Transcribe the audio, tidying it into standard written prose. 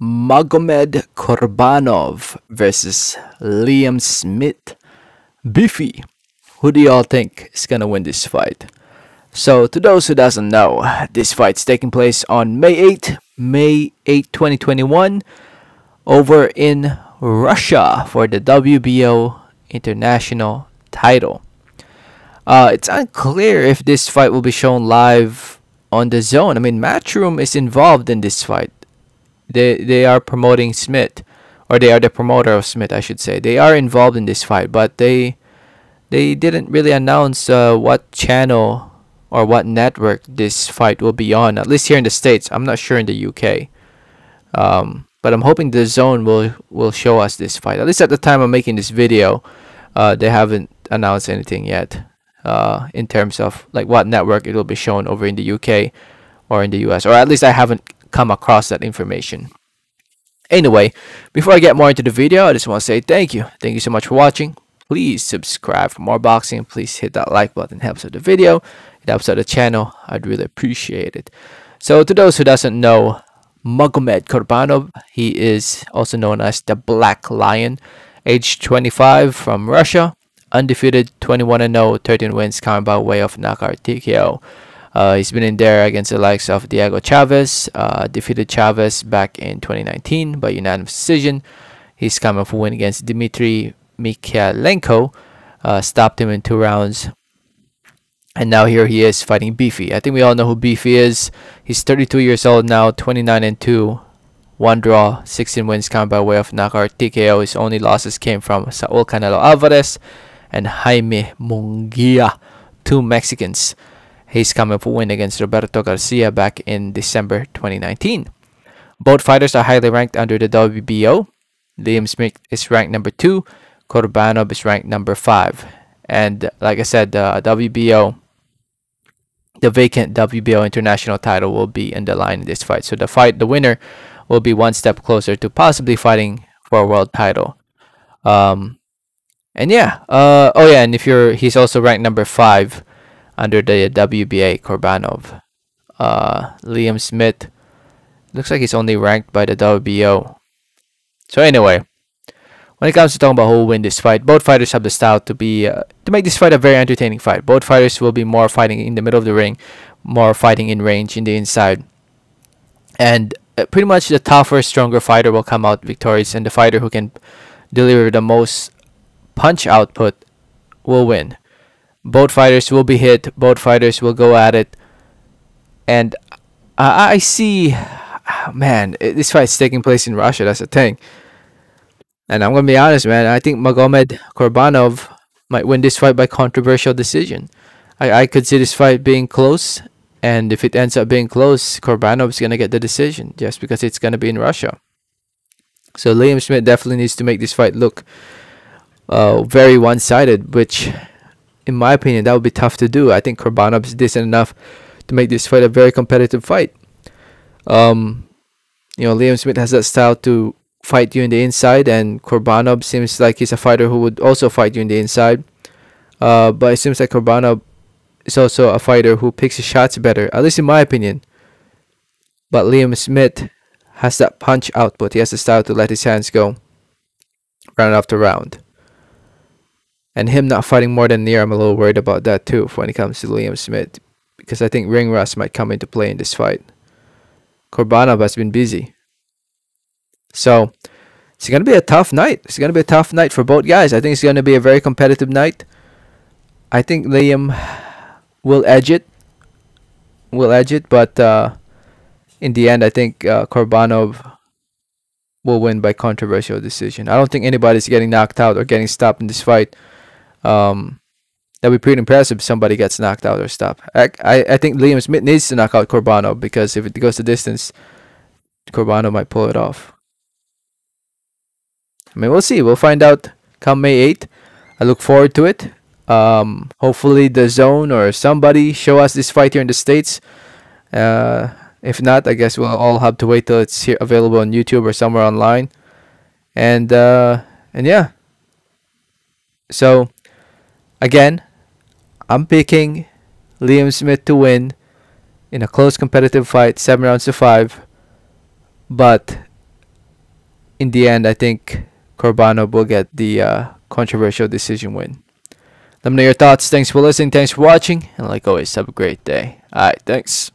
Magomed Kurbanov versus Liam Smith. Beefy. Who do y'all think is gonna win this fight? So, to those who doesn't know, this fight's taking place on May 8, 2021 over in Russia for the WBO international title. It's unclear if this fight will be shown live on the zone. I mean, Matchroom is involved in this fight. They are promoting Smith, or they are the promoter of Smith, I should say. They are involved in this fight, but they didn't really announce what channel or what network this fight will be on. At least here in the States. I'm not sure in the UK. But I'm hoping the zone will show us this fight. At least at the time I'm making this video, they haven't announced anything yet in terms of like what network it will be shown over in the UK or in the US. Or at least I haven't come across that information. Anyway, before I get more into the video, I just want to say thank you. Thank you so much for watching. Please subscribe for more boxing. Please hit that like button. It helps out the video. It helps out the channel. I'd really appreciate it. So to those who doesn't know, Magomed Kurbanov, he is also known as the Black Lion, age 25, from Russia, undefeated, 21-0, 13 wins, counted by way of knockout TKO. He's been in there against the likes of Diego Chavez, defeated Chavez back in 2019 by unanimous decision. He's coming for a win against Dmitry Mikhailenko, stopped him in 2 rounds. And now here he is fighting Beefy. I think we all know who Beefy is. He's 32 years old now, 29-2, 1 draw, 16 wins, counted by way of knockout TKO. His only losses came from Saul Canelo Alvarez and Jaime Munguia, 2 Mexicans. He's coming for a win against Roberto Garcia back in December 2019. Both fighters are highly ranked under the WBO. Liam Smith is ranked number 2. Kurbanov is ranked number 5. And like I said, the WBO, the vacant WBO international title will be in the line in this fight. So the winner will be 1 step closer to possibly fighting for a world title. And yeah, oh yeah, and if you're, he's also ranked number 5 under the WBA, Kurbanov. Liam Smith looks like he's only ranked by the WBO. So anyway, when it comes to talking about who will win this fight, both fighters have the style to be to make this fight a very entertaining fight. Both fighters will be more fighting in the middle of the ring, more fighting in range, in the inside. And pretty much the tougher, stronger fighter will come out victorious, and the fighter who can deliver the most punch output will win. Both fighters will be hit. Both fighters will go at it. And I see... Man, this fight's taking place in Russia. That's the thing. And I'm going to be honest, man. I think Magomed Kurbanov might win this fight by controversial decision. I could see this fight being close. And if it ends up being close, Kurbanov's going to get the decision just because it's going to be in Russia. So Liam Smith definitely needs to make this fight look very one-sided, which, in my opinion, that would be tough to do. I think Kurbanov is decent enough to make this fight a very competitive fight. You know, Liam Smith has that style to fight you in the inside, and Kurbanov seems like he's a fighter who would also fight you in the inside. But it seems like Kurbanov is also a fighter who picks his shots better, at least in my opinion. But Liam Smith has that punch output. He has the style to let his hands go round after round. And him not fighting more than near, I'm a little worried about that too when it comes to Liam Smith, because I think ring rust might come into play in this fight. Kurbanov has been busy. So it's going to be a tough night. It's going to be a tough night for both guys. I think it's going to be a very competitive night. I think Liam will edge it. Will edge it. But in the end, I think Kurbanov will win by controversial decision. I don't think anybody's getting knocked out or getting stopped in this fight. That would be pretty impressive if somebody gets knocked out or stopped. I think Liam Smith needs to knock out Kurbanov, because if it goes the distance, Kurbanov might pull it off. I mean, we'll see. We'll find out come May 8th. I look forward to it. Hopefully the zone or somebody show us this fight here in the States. If not, I guess we'll all have to wait till it's here available on YouTube or somewhere online. And yeah. So, again, I'm picking Liam Smith to win in a close competitive fight, 7 rounds to 5. But in the end, I think Kurbanov will get the controversial decision win. Let me know your thoughts. Thanks for listening. Thanks for watching. And like always, have a great day. All right. Thanks.